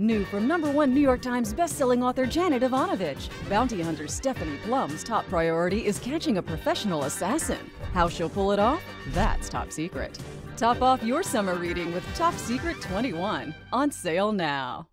New from #1 New York Times bestselling author Janet Evanovich, bounty hunter Stephanie Plum's top priority is catching a professional assassin. How she'll pull it off? That's top secret. Top off your summer reading with Top Secret 21, on sale now.